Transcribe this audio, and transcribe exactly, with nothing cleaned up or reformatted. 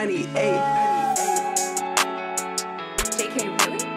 ninety-eight. J K, really?